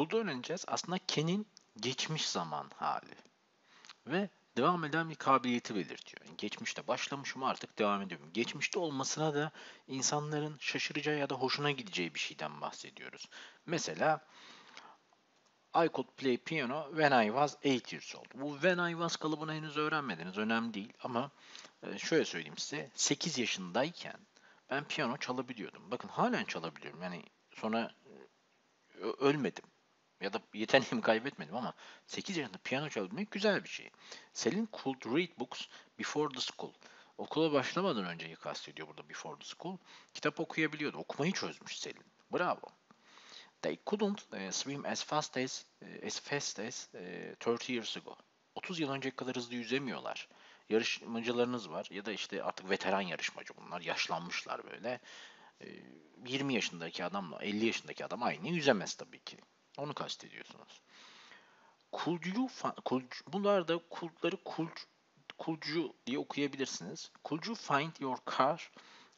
okulda öğreneceğiz. Aslında Ken'in geçmiş zaman hali ve devam eden bir kabiliyeti belirtiyor. Yani geçmişte başlamışım, artık devam ediyorum. Geçmişte olmasına da insanların şaşıracağı ya da hoşuna gideceği bir şeyden bahsediyoruz. Mesela I could play piano when I was 8 years old. Bu when I was kalıbını henüz öğrenmediniz. Önemli değil ama şöyle söyleyeyim size. 8 yaşındayken ben piyano çalabiliyordum. Bakın halen çalabiliyorum. Yani sonra ölmedim. Ya da yeteneğimi kaybetmedim ama 8 yaşında piyano çalabilmek güzel bir şey. Selin could read books before the school. Okula başlamadan önceyi kastediyor burada before the school. Kitap okuyabiliyordu. Okumayı çözmüş Selin. Bravo. They couldn't swim as fast as 30 years ago. 30 yıl önce kadar hızlı yüzemiyorlar. Yarışmacılarınız var ya da işte artık veteran yarışmacı bunlar. Yaşlanmışlar böyle. 20 yaşındaki adamla 50 yaşındaki adam aynı yüzemez tabii ki. Onu kastediyorsunuz. Bunlar da kulcu diye okuyabilirsiniz. Could you find your car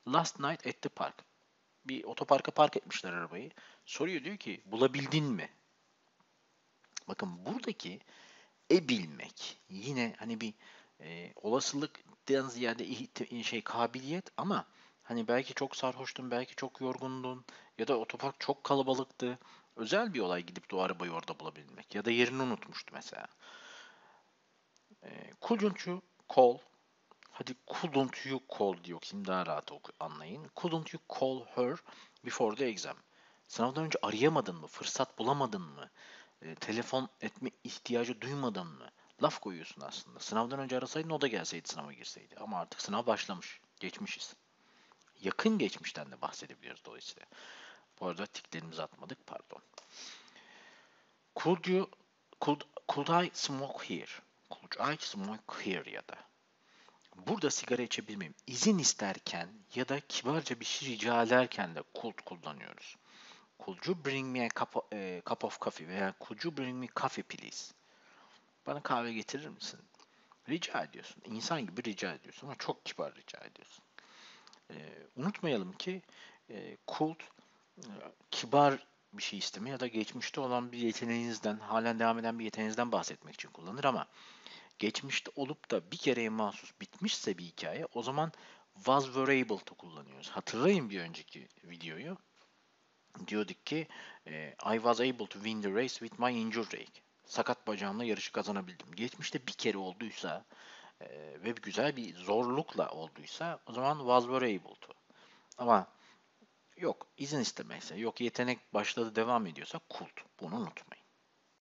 last night at the park? Bir otoparka park etmişler arabayı. Soruyor, diyor ki bulabildin mi? Bakın buradaki bilmek yine hani bir olasılıktan ziyade kabiliyet ama hani belki çok sarhoştun, belki çok yorgundun ya da otopark çok kalabalıktı. Özel bir olay gidip de o arabayı orada bulabilmek. Ya da yerini unutmuştu mesela. Couldn't you call? Hadi couldn't you call diyor. Şimdi daha rahat anlayın. Couldn't you call her before the exam? Sınavdan önce arayamadın mı? Fırsat bulamadın mı? Telefon etme ihtiyacı duymadın mı? Laf koyuyorsun aslında. Sınavdan önce arasaydın o da gelseydi sınava girseydi. Ama artık sınav başlamış. Geçmişiz. Yakın geçmişten de bahsedebiliyoruz dolayısıyla. Bu arada tiklerimizi atmadık, pardon. Could I smoke here ya da. Burada sigara içebilir miyim? İzin isterken ya da kibarca bir şey rica ederken de could kullanıyoruz. Could you bring me a cup of coffee veya could you bring me coffee please? Bana kahve getirir misin? Rica ediyorsun. İnsan gibi rica ediyorsun ama çok kibar rica ediyorsun. Unutmayalım ki could kibar bir şey isteme ya da geçmişte olan bir yeteneğinizden, halen devam eden bir yeteneğinizden bahsetmek için kullanır ama geçmişte olup da bir kereye mahsus bitmişse bir hikaye, o zaman was were able to kullanıyoruz. Hatırlayın bir önceki videoyu. Diyorduk ki I was able to win the race with my injured leg. Sakat bacağımla yarışı kazanabildim. Geçmişte bir kere olduysa ve güzel bir zorlukla olduysa o zaman was were able to. Ama yok izin istemeyse, yok yetenek başladı devam ediyorsa could. Bunu unutmayın.